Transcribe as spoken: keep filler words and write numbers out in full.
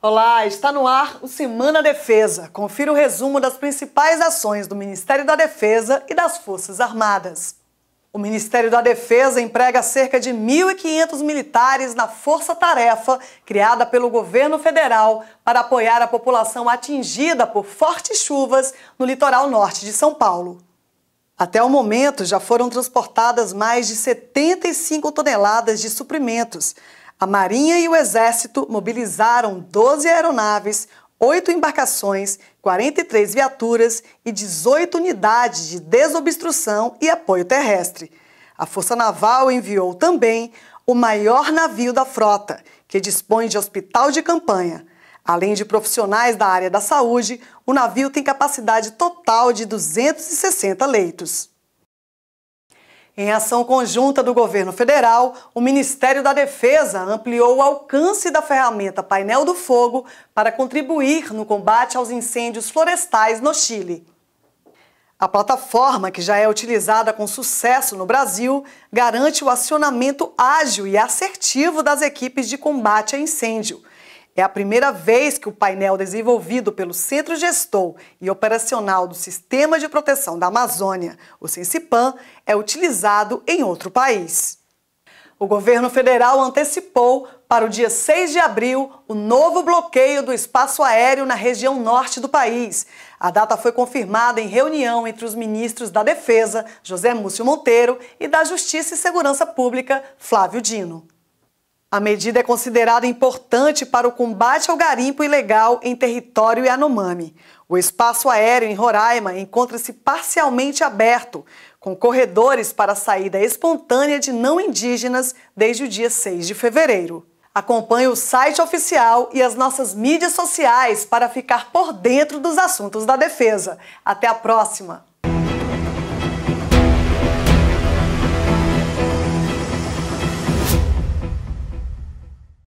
Olá, está no ar o Semana Defesa. Confira o resumo das principais ações do Ministério da Defesa e das Forças Armadas. O Ministério da Defesa emprega cerca de mil e quinhentos militares na força-tarefa criada pelo governo federal para apoiar a população atingida por fortes chuvas no litoral norte de São Paulo. Até o momento, já foram transportadas mais de setenta e cinco toneladas de suprimentos. A Marinha e o Exército mobilizaram doze aeronaves, oito embarcações, quarenta e três viaturas e dezoito unidades de desobstrução e apoio terrestre. A Força Naval enviou também o maior navio da frota, que dispõe de hospital de campanha. Além de profissionais da área da saúde, o navio tem capacidade total de duzentos e sessenta leitos. Em ação conjunta do governo federal, o Ministério da Defesa ampliou o alcance da ferramenta Painel do Fogo para contribuir no combate aos incêndios florestais no Chile. A plataforma, que já é utilizada com sucesso no Brasil, garante o acionamento ágil e assertivo das equipes de combate a incêndio. É a primeira vez que o painel desenvolvido pelo Centro Gestor e Operacional do Sistema de Proteção da Amazônia, o Sipam, é utilizado em outro país. O governo federal antecipou para o dia seis de abril o novo bloqueio do espaço aéreo na região norte do país. A data foi confirmada em reunião entre os ministros da Defesa, José Múcio Monteiro, e da Justiça e Segurança Pública, Flávio Dino. A medida é considerada importante para o combate ao garimpo ilegal em território Yanomami. O espaço aéreo em Roraima encontra-se parcialmente aberto, com corredores para saída espontânea de não indígenas desde o dia seis de fevereiro. Acompanhe o site oficial e as nossas mídias sociais para ficar por dentro dos assuntos da defesa. Até a próxima!